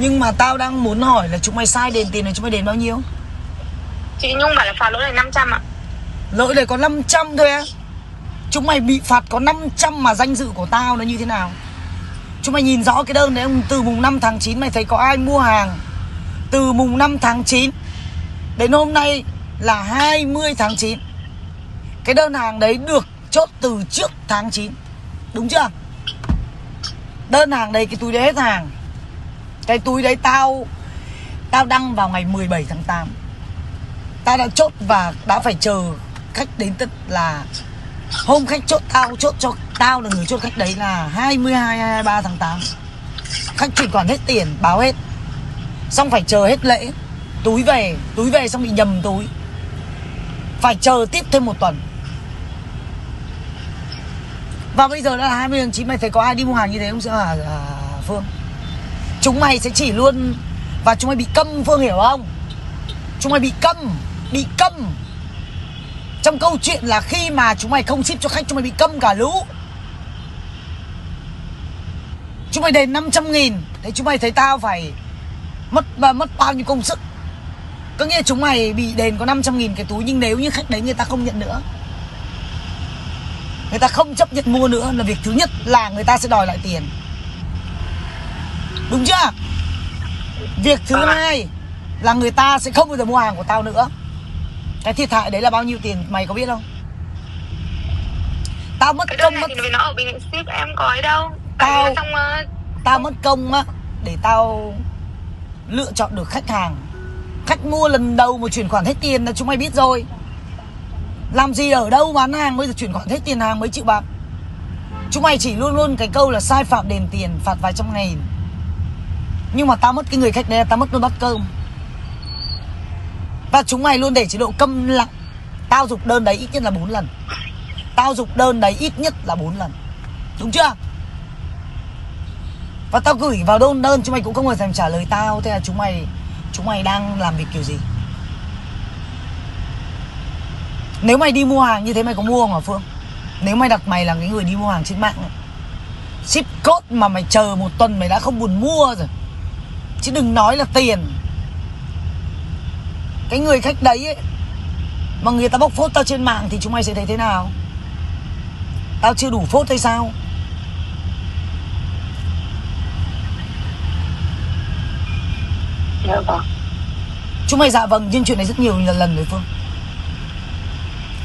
Nhưng mà tao đang muốn hỏi là chúng mày sai đền tiền này chúng mày đền bao nhiêu? Chị Nhung bảo là phạt lỗi này 500 ạ. Lỗi này có 500 thôi á? Chúng mày bị phạt có 500 mà danh dự của tao nó như thế nào? Chúng mày nhìn rõ cái đơn đấy không? Từ mùng 5 tháng 9 mày thấy có ai mua hàng? Từ mùng 5 tháng 9 đến hôm nay là 20 tháng 9. Cái đơn hàng đấy được chốt từ trước tháng 9. Đúng chưa? Đơn hàng đấy cái túi đấy hết hàng. Cái túi đấy tao đăng vào ngày 17 tháng 8. Tao đã chốt và đã phải chờ khách đến tận là hôm khách chốt, chốt cho tao là người chốt khách đấy là 22, 23 tháng 8. Khách chuyển khoản hết tiền, báo hết. Xong phải chờ hết lễ. Túi về xong bị nhầm túi. Phải chờ tiếp thêm một tuần. Và bây giờ đã là 20 tháng 9, mày thấy có ai đi mua hàng như thế không Sữa hả Phương? Chúng mày sẽ chỉ luôn. Và chúng mày bị câm, Phương hiểu không? Chúng mày bị câm. Bị câm. Trong câu chuyện là khi mà chúng mày không ship cho khách, chúng mày bị câm cả lũ. Chúng mày đền 500.000. Đấy, chúng mày thấy tao phải mất bao nhiêu công sức. Có nghĩa chúng mày bị đền có 500.000 cái túi. Nhưng nếu như khách đấy người ta không nhận nữa, người ta không chấp nhận mua nữa, là việc thứ nhất là người ta sẽ đòi lại tiền. Đúng chưa? Việc thứ hai là người ta sẽ không bao giờ mua hàng của tao nữa. Cái thiệt hại đấy là bao nhiêu tiền mày có biết không? Tao mất công mất... Vì nó ở Bình Định ship em có ấy đâu. Tao mất công á, để tao lựa chọn được khách hàng. Khách mua lần đầu mà chuyển khoản hết tiền là chúng mày biết rồi. Làm gì ở đâu bán hàng bây giờ chuyển khoản hết tiền hàng mấy triệu bạc. Chúng mày chỉ luôn luôn cái câu là sai phạm đền tiền, phạt vài trăm nghìn. Nhưng mà tao mất cái người khách đấy là tao mất luôn bát cơm. Và chúng mày luôn để chế độ câm lặng. Tao dục đơn đấy ít nhất là 4 lần. Tao dục đơn đấy ít nhất là 4 lần. Đúng chưa? Và tao gửi vào đơn chúng mày cũng không bao giờ trả lời tao. Thế là chúng mày đang làm việc kiểu gì? Nếu mày đi mua hàng như thế mày có mua không hả Phương? Nếu mày đặt mày là cái người đi mua hàng trên mạng, ship code mà mày chờ một tuần mày đã không buồn mua rồi, chứ đừng nói là tiền. Cái người khách đấy ấy, mà người ta bóc phốt tao trên mạng thì chúng mày sẽ thấy thế nào? Tao chưa đủ phốt hay sao? Dạ vâng. Chúng mày dạ vâng, nhưng chuyện này rất nhiều lần rồi Phương.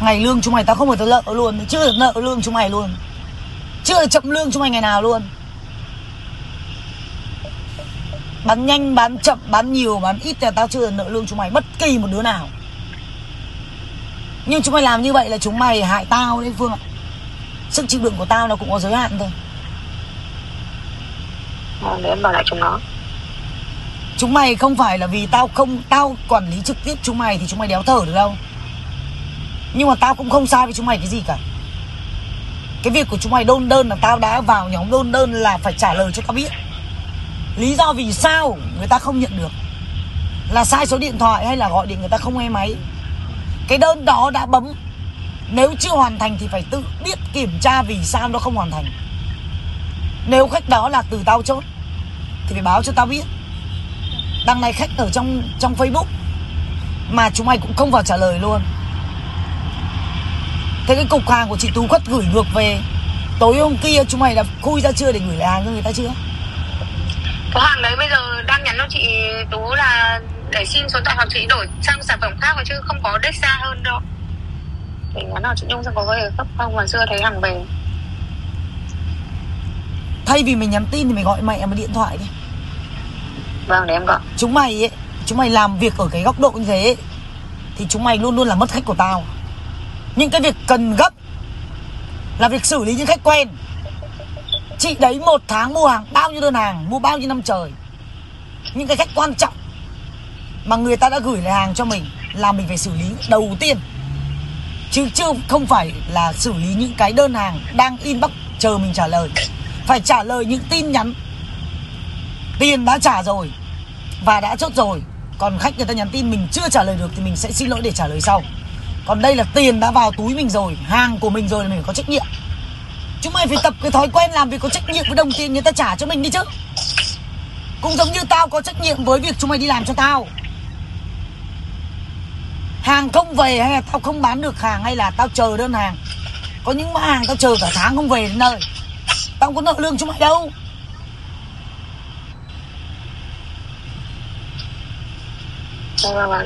Ngày lương chúng mày tao không phải tao nợ luôn. Chưa được nợ lương chúng mày luôn. Chưa được chậm lương chúng mày ngày nào luôn. Bán nhanh, bán chậm, bán nhiều, bán ít là tao chưa được nợ lương chúng mày, bất kỳ một đứa nào. Nhưng chúng mày làm như vậy là chúng mày hại tao đấy Phương ạ. Sức chịu đựng của tao nó cũng có giới hạn thôi. Để em bảo lại chúng nó. Chúng mày không phải là vì tao quản lý trực tiếp chúng mày thì chúng mày đéo thở được đâu. Nhưng mà tao cũng không sai với chúng mày cái gì cả. Cái việc của chúng mày đôn đơn là tao đã vào nhóm đôn đơn là phải trả lời cho tao biết lý do vì sao người ta không nhận được. Là sai số điện thoại hay là gọi điện người ta không nghe máy. Cái đơn đó đã bấm. Nếu chưa hoàn thành thì phải tự biết kiểm tra vì sao nó không hoàn thành. Nếu khách đó là từ tao chốt thì phải báo cho tao biết. Đằng này khách ở trong Facebook mà chúng mày cũng không vào trả lời luôn. Thế cái cục hàng của chị Tú Quất gửi ngược về. Tối hôm kia chúng mày đã khui ra chưa để gửi lại hàng cho người ta chưa? Có hàng đấy bây giờ đang nhắn cho chị Tú là để xin số tặng hoặc chị đổi sang sản phẩm khác chứ không có đếch xa hơn đâu. Để nhắn nào chị Nhung xem có về cấp không mà xưa thấy hàng về. Thay vì mình nhắn tin thì mình gọi mẹ một điện thoại đi. Vâng, để em gọi. Chúng mày làm việc ở cái góc độ như thế ấy, thì chúng mày luôn luôn là mất khách của tao. Những cái việc cần gấp là việc xử lý những khách quen. Chị đấy một tháng mua hàng bao nhiêu đơn hàng, mua bao nhiêu năm trời. Những cái khách quan trọng mà người ta đã gửi lại hàng cho mình là mình phải xử lý đầu tiên. Chứ không phải là xử lý những cái đơn hàng đang inbox chờ mình trả lời. Phải trả lời những tin nhắn tiền đã trả rồi và đã chốt rồi. Còn khách người ta nhắn tin mình chưa trả lời được thì mình sẽ xin lỗi để trả lời sau. Còn đây là tiền đã vào túi mình rồi, hàng của mình rồi, là mình phải có trách nhiệm. Chúng mày phải tập cái thói quen làm việc có trách nhiệm với đồng tiền người ta trả cho mình đi chứ. Cũng giống như tao có trách nhiệm với việc chúng mày đi làm cho tao. Hàng không về hay là tao không bán được hàng, hay là tao chờ đơn hàng. Có những mã hàng tao chờ cả tháng không về đến nơi. Tao không có nợ lương chúng mày đâu.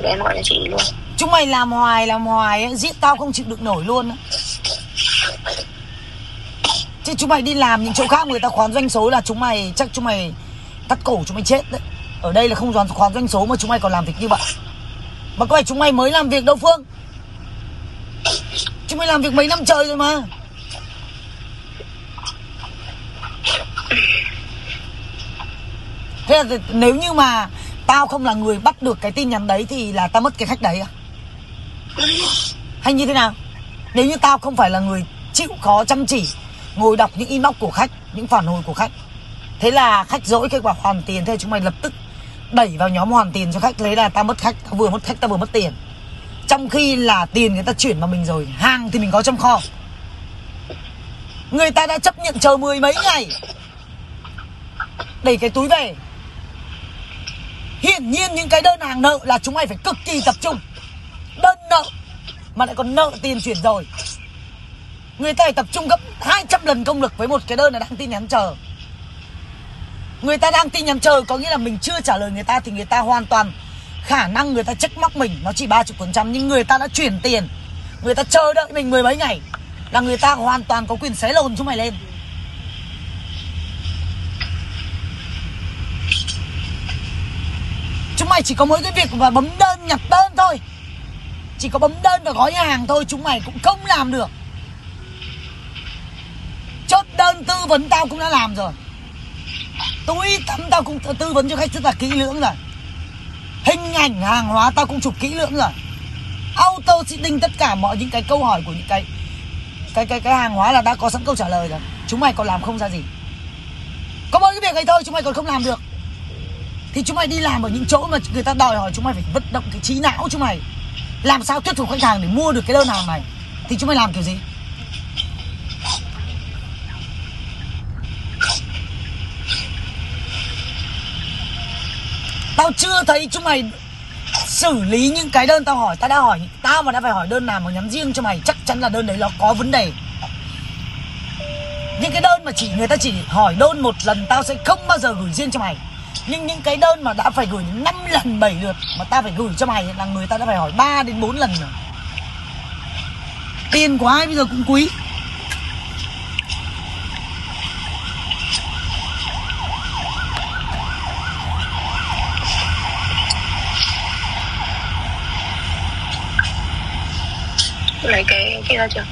Để em gọi cho chị luôn. Chúng mày làm hoài ấy, giết tao không chịu được nổi luôn ấy. Chứ chúng mày đi làm những chỗ khác người ta khoán doanh số là chúng mày, chắc chúng mày cắt cổ chúng mày chết đấy. Ở đây là không khoán doanh số mà chúng mày còn làm việc như vậy. Mà có phải chúng mày mới làm việc đâu Phương. Chúng mày làm việc mấy năm trời rồi mà. Thế là nếu như mà tao không là người bắt được cái tin nhắn đấy thì là tao mất cái khách đấy à? Hay như thế nào? Nếu như tao không phải là người chịu khó chăm chỉ ngồi đọc những inbox của khách, những phản hồi của khách, thế là khách dỗi kết quả hoàn tiền, thế chúng mày lập tức đẩy vào nhóm hoàn tiền cho khách, thế là tao mất khách, tao vừa mất khách tao vừa mất tiền. Trong khi là tiền người ta chuyển vào mình rồi, hàng thì mình có trong kho. Người ta đã chấp nhận chờ mười mấy ngày, đẩy cái túi về. Hiển nhiên những cái đơn hàng nợ là chúng mày phải cực kỳ tập trung. Đơn nợ mà lại còn nợ tiền chuyển rồi. Người ta phải tập trung gấp 200 lần công lực với một cái đơn là đang tin nhắn chờ. Người ta đang tin nhắn chờ có nghĩa là mình chưa trả lời người ta thì người ta hoàn toàn khả năng người ta check móc mình, nó chỉ 30%, nhưng người ta đã chuyển tiền, người ta chờ đợi mình mười mấy ngày là người ta hoàn toàn có quyền xé lồn chúng mày lên. Chúng mày chỉ có mỗi cái việc mà bấm đơn nhặt đơn thôi, chỉ có bấm đơn và gói hàng thôi, chúng mày cũng không làm được. Chốt đơn tư vấn tao cũng đã làm rồi, túi tắm tao cũng tư vấn cho khách rất là kỹ lưỡng rồi, hình ảnh hàng hóa tao cũng chụp kỹ lưỡng rồi, auto shipping tất cả mọi những cái câu hỏi của những cái hàng hóa là đã có sẵn câu trả lời rồi. Chúng mày còn làm không ra gì, có mỗi cái việc này thôi chúng mày còn không làm được thì chúng mày đi làm ở những chỗ mà người ta đòi hỏi chúng mày phải vận động cái trí não chúng mày làm sao thuyết phục khách hàng để mua được cái đơn hàng này thì chúng mày làm kiểu gì? Tao chưa thấy chúng mày xử lý những cái đơn tao hỏi. Tao mà đã phải hỏi đơn nào mà nhắn riêng cho mày, chắc chắn là đơn đấy nó có vấn đề. Những cái đơn mà chỉ người ta chỉ hỏi đơn một lần tao sẽ không bao giờ gửi riêng cho mày. Nhưng những cái đơn mà đã phải gửi 5 lần 7 lượt mà tao phải gửi cho mày là người ta đã phải hỏi 3 đến 4 lần rồi. Tiền của ai bây giờ cũng quý. Lấy cái ra chưa?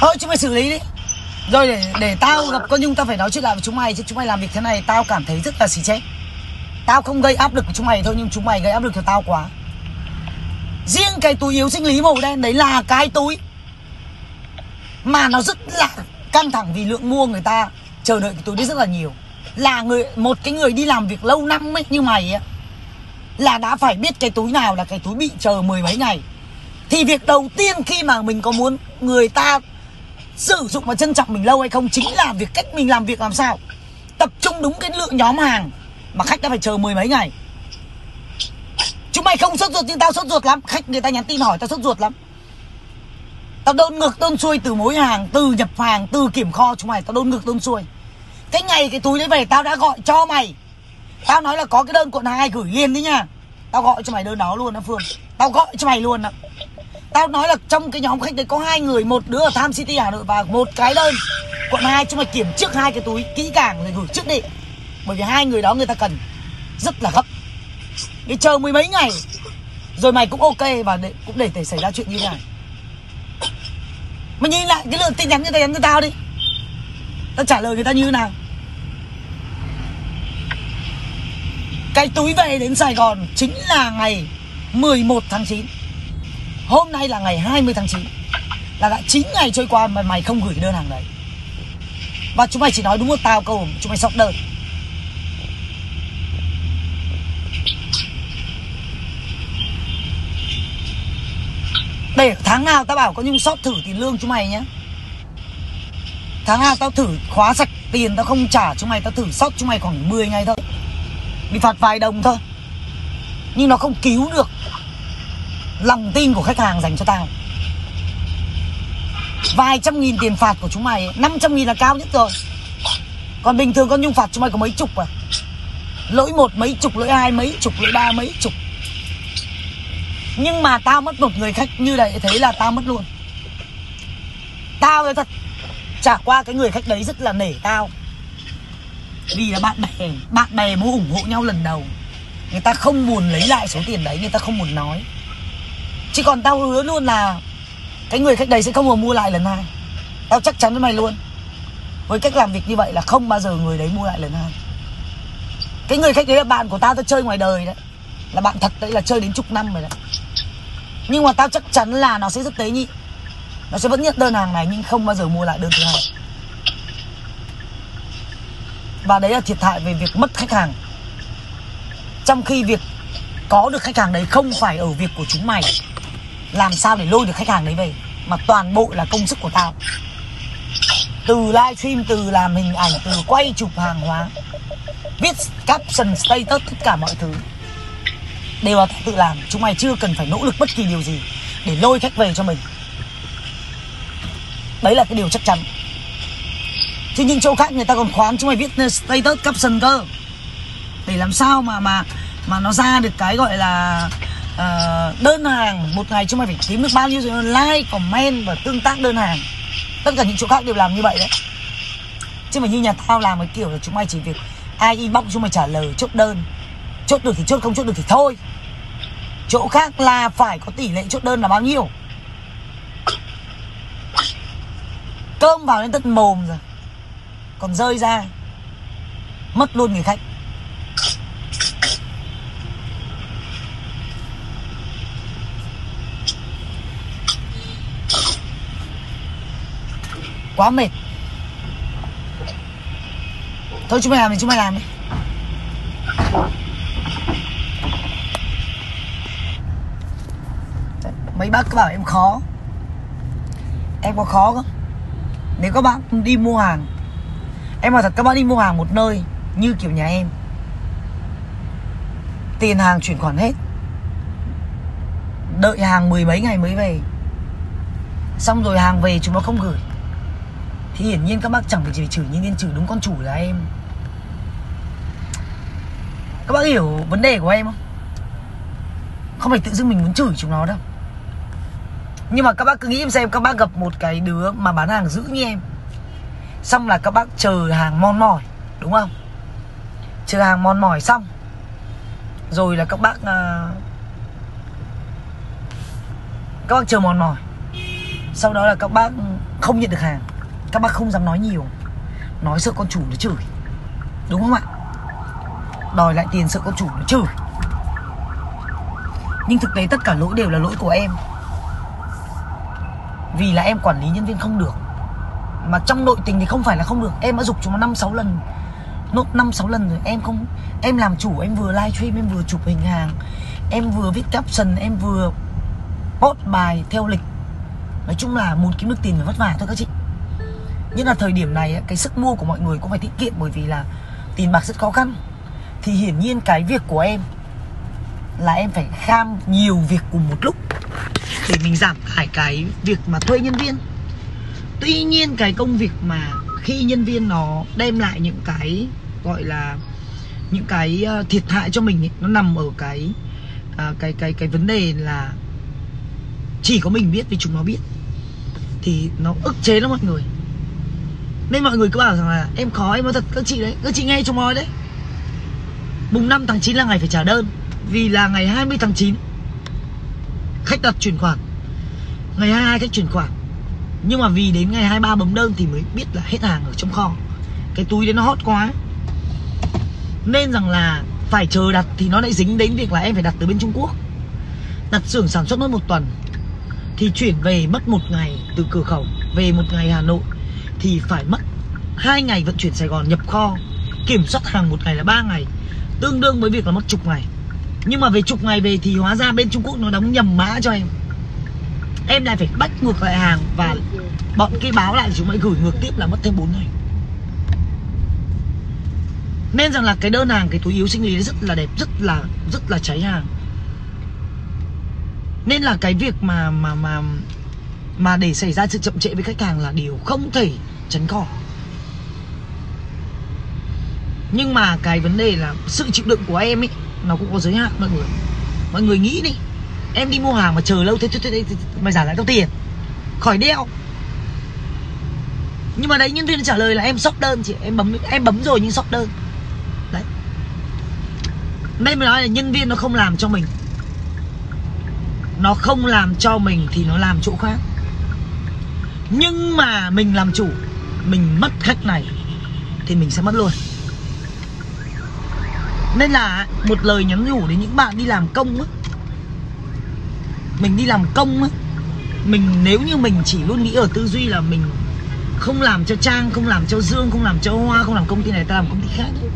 Thôi chúng mày xử lý đi. Rồi để tao gặp con Nhung tao phải nói chuyện lại với chúng mày. Chứ chúng mày làm việc thế này tao cảm thấy rất là xì chết. Tao không gây áp lực của chúng mày thôi, nhưng chúng mày gây áp lực cho tao quá. Riêng cái túi yếu sinh lý màu đen đấy là cái túi mà nó rất là căng thẳng, vì lượng mua người ta chờ đợi cái túi đấy rất là nhiều. Là một cái người đi làm việc lâu năm ấy, như mày ấy, là đã phải biết cái túi nào là cái túi bị chờ mười mấy ngày. Thì việc đầu tiên khi mà mình có muốn người ta sử dụng và trân trọng mình lâu hay không chính là việc cách mình làm việc làm sao tập trung đúng cái lượng nhóm hàng mà khách đã phải chờ mười mấy ngày. Chúng mày không sốt ruột nhưng tao sốt ruột lắm. Khách người ta nhắn tin hỏi tao sốt ruột lắm. Tao đôn ngược đôn xuôi từ mối hàng, từ nhập hàng, từ kiểm kho chúng mày. Tao đôn ngược đôn xuôi. Cái ngày cái túi đấy về tao đã gọi cho mày. Tao nói là có cái đơn quận 2 gửi liền đấy nha. Tao gọi cho mày đơn đó luôn đó Phương. Tao gọi cho mày luôn đó. Tao nói là trong cái nhóm khách đấy có 2 người, một đứa ở Tham City Hà Nội và một cái đơn quận 2. Chúng mày kiểm trước 2 cái túi kỹ càng rồi gửi trước đi. Bởi vì 2 người đó người ta cần rất là gấp. Để chờ mười mấy ngày rồi mày cũng ok và cũng để xảy ra chuyện như thế này. Mày nhìn lại cái lượng tin nhắn người ta nhắn cho tao đi. Tao trả lời người ta như thế nào? Cái túi về đến Sài Gòn chính là ngày 11 tháng 9. Hôm nay là ngày 20 tháng 9. Là đã 9 ngày trôi qua mà mày không gửi đơn hàng đấy. Và chúng mày chỉ nói đúng một tao câu chúng mày sót đơn. Để tháng nào tao bảo có Nhung sót thử tiền lương chúng mày nhé. Tháng nào tao thử khóa sạch Tiền tao không trả chúng mày, tao thử sóc chúng mày khoảng 10 ngày thôi, bị phạt vài đồng thôi. Nhưng nó không cứu được lòng tin của khách hàng dành cho tao. Vài trăm nghìn tiền phạt của chúng mày, 500 nghìn là cao nhất rồi. Còn bình thường con Nhung phạt chúng mày có mấy chục à? Lỗi một mấy chục, lỗi hai mấy chục, lỗi ba mấy chục. Nhưng mà tao mất một người khách như này, thế là tao mất luôn. Tao nói thật, chả qua cái người khách đấy rất là nể tao. Vì là bạn bè muốn ủng hộ nhau lần đầu, người ta không buồn lấy lại số tiền đấy, người ta không muốn nói. Chứ còn tao hứa luôn là cái người khách đấy sẽ không còn mua lại lần hai. Tao chắc chắn với mày luôn. Với cách làm việc như vậy là không bao giờ người đấy mua lại lần hai. Cái người khách đấy là bạn của tao, tao chơi ngoài đời đấy, là bạn thật đấy, là chơi đến chục năm rồi đấy. Nhưng mà tao chắc chắn là nó sẽ rất tế nhị, nó sẽ vẫn nhận đơn hàng này nhưng không bao giờ mua lại đơn thứ hai. Và đấy là thiệt hại về việc mất khách hàng. Trong khi việc có được khách hàng đấy không phải ở việc của chúng mày làm sao để lôi được khách hàng đấy về, mà toàn bộ là công sức của tao. Từ live stream, từ làm hình ảnh, từ quay chụp hàng hóa, viết caption, status, tất cả mọi thứ đều là tao tự làm. Chúng mày chưa cần phải nỗ lực bất kỳ điều gì để lôi khách về cho mình. Đấy là cái điều chắc chắn. Chứ những chỗ khác người ta còn khoán chúng mày viết status, caption cơ, để làm sao mà nó ra được cái gọi là đơn hàng. Một ngày chúng mày phải kiếm được bao nhiêu like, comment và tương tác đơn hàng. Tất cả những chỗ khác đều làm như vậy đấy. Chứ mà như nhà tao làm cái kiểu là chúng mày chỉ việc ai inbox chúng mày trả lời, chốt đơn. Chốt được thì chốt, không chốt được thì thôi. Chỗ khác là phải có tỷ lệ chốt đơn là bao nhiêu. Cơm vào đến tận mồm rồi còn rơi ra, mất luôn người khách. Quá mệt. Thôi chúng mày làm thì chúng mày làm đi. Mấy bác cứ bảo em khó. Em có khó không? Nếu các bạn đi mua hàng, em nói thật, các bạn đi mua hàng một nơi như kiểu nhà em, tiền hàng chuyển khoản hết, đợi hàng mười mấy ngày mới về, xong rồi hàng về chúng nó không gửi, thì hiển nhiên các bác chẳng phải chỉ chửi nhân viên, chửi đúng con chủ là em. Các bác hiểu vấn đề của em không? Không phải tự dưng mình muốn chửi chúng nó đâu. Nhưng mà các bác cứ nghĩ em xem, các bác gặp một cái đứa mà bán hàng dữ như em, xong là các bác chờ hàng mòn mỏi, đúng không? Chờ hàng mòn mỏi xong rồi là các bác chờ mòn mỏi. Sau đó là các bác không nhận được hàng, các bác không dám nói nhiều, nói sợ con chủ nó chửi, đúng không ạ? Đòi lại tiền sợ con chủ nó chửi. Nhưng thực tế tất cả lỗi đều là lỗi của em. Vì là em quản lý nhân viên không được. Mà trong nội tình thì không phải là không được, em đã giục chúng nó 5-6 lần, nốt 5-6 lần rồi. Em không, em làm chủ, em vừa live stream, em vừa chụp hình hàng, em vừa viết caption, em vừa post bài theo lịch. Nói chung là muốn kiếm được tiền phải vất vả thôi các chị. Nhưng là thời điểm này cái sức mua của mọi người cũng phải tiết kiệm, bởi vì là tiền bạc rất khó khăn. Thì hiển nhiên cái việc của em là em phải kham nhiều việc cùng một lúc để mình giảm tải cái việc mà thuê nhân viên. Tuy nhiên cái công việc mà khi nhân viên nó đem lại những cái gọi là những cái thiệt hại cho mình ấy, nó nằm ở cái vấn đề là chỉ có mình biết, vì chúng nó biết thì nó ức chế lắm mọi người. Nên mọi người cứ bảo rằng là em khó. Em nói thật các chị đấy, các chị nghe chúng nói đấy, mùng 5 tháng 9 là ngày phải trả đơn. Vì là ngày 20 tháng 9 khách đặt chuyển khoản, ngày 22 khách chuyển khoản, nhưng mà vì đến ngày 23 bấm đơn thì mới biết là hết hàng ở trong kho. Cái túi đấy nó hot quá, nên rằng là phải chờ đặt. Thì nó lại dính đến việc là em phải đặt từ bên Trung Quốc, đặt xưởng sản xuất mất một tuần, thì chuyển về mất một ngày từ cửa khẩu về một ngày Hà Nội, thì phải mất 2 ngày vận chuyển Sài Gòn nhập kho, kiểm soát hàng một ngày là 3 ngày, tương đương với việc là mất chục ngày. Nhưng mà về chục ngày về thì hóa ra bên Trung Quốc nó đóng nhầm mã cho em. Em lại phải bắt ngược lại hàng, và bọn kia báo lại chúng mày gửi ngược tiếp là mất thêm 4 ngày. Nên rằng là cái đơn hàng, cái túi yếu sinh lý rất là đẹp, rất là cháy hàng. Nên là cái việc mà để xảy ra sự chậm trễ với khách hàng là điều không thể tránh khỏi. Nhưng mà cái vấn đề là sự chịu đựng của em ấy nó cũng có giới hạn mọi người. Mọi người nghĩ đi, em đi mua hàng mà chờ lâu thế thế mày trả lại tao tiền, khỏi đeo. Nhưng mà đấy, nhân viên trả lời là em sót đơn chị, em bấm rồi nhưng sót đơn. Đấy. Đây mình nói là nhân viên nó không làm cho mình. Nó không làm cho mình thì nó làm chỗ khác. Nhưng mà mình làm chủ, mình mất khách này thì mình sẽ mất luôn. Nên là một lời nhắn nhủ đến những bạn đi làm công ấy. Mình đi làm công ấy, mình nếu như mình chỉ luôn nghĩ ở tư duy là mình không làm cho Trang, không làm cho Dương, không làm cho Hoa, không làm công ty này, ta làm công ty khác thôi,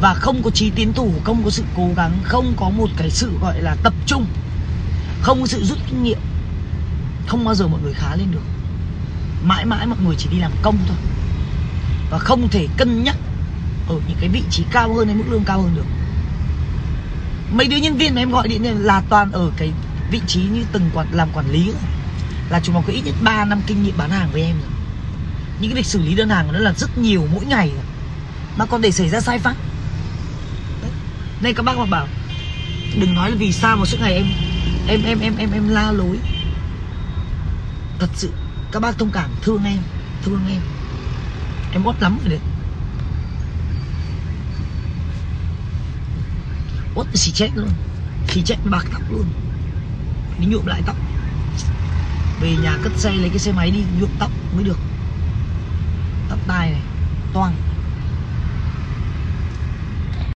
và không có chí tiến thủ, không có sự cố gắng, không có một cái sự gọi là tập trung, không có sự rút kinh nghiệm, không bao giờ mọi người khá lên được. Mãi mãi mọi người chỉ đi làm công thôi, và không thể cân nhắc ở những cái vị trí cao hơn hay mức lương cao hơn được. Mấy đứa nhân viên mà em gọi điện là toàn ở cái vị trí như từng làm quản lý, là chúng nó có ít nhất 3 năm kinh nghiệm bán hàng với em rồi. Những cái việc xử lý đơn hàng của nó là rất nhiều mỗi ngày rồi, mà còn để xảy ra sai phạm. Nên các bác mà bảo đừng nói là vì sao mà suốt ngày em la lối. Thật sự các bác thông cảm, thương em. Em uất lắm rồi đấy. Uất xì chết luôn, xì chết bạc tóc luôn. Đi nhuộm lại tóc, về nhà cất xe lấy cái xe máy đi nhuộm tóc mới được. Tóc tai này toang.